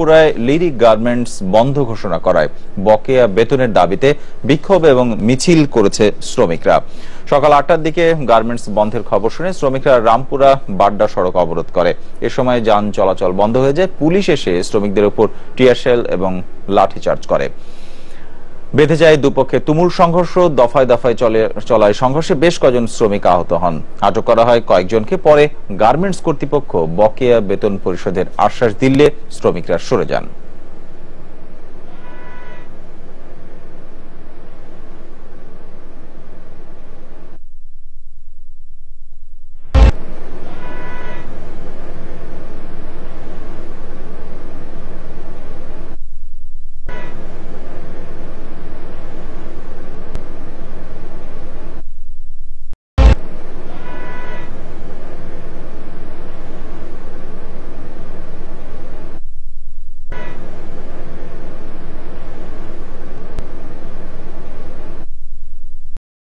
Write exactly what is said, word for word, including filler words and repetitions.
পুরায় lyric garments বন্ধ ঘোষণা করায় বকেয়া বেতনের দাবিতে বিক্ষোভ এবং মিছিল করেছে শ্রমিকরা। সকাল আটটার দিকে গার্মেন্টস বন্ধের খবর শুনে শ্রমিকরা রামপুরা বাড্ডা সড়ক অবরোধ করে। এ সময় যান চলাচল বন্ধ হয়ে যায়। পুলিশ এসে শ্রমিকদের উপর টিয়ারশেল এবং লাঠিচার্জ করে। বেঁধে যায় দুপক্ষে তুমুল সংঘর্ষ। দফায় দফায় চলায় সংঘর্ষে বেশ কয়েকজন শ্রমিক আহত হন। আটক করা হয় কয়েকজনকে। পরে গার্মেন্টস কর্তৃপক্ষ বকেয়া বেতন পরিশোধের আশ্বাস দিলে শ্রমিকরা সরে যান।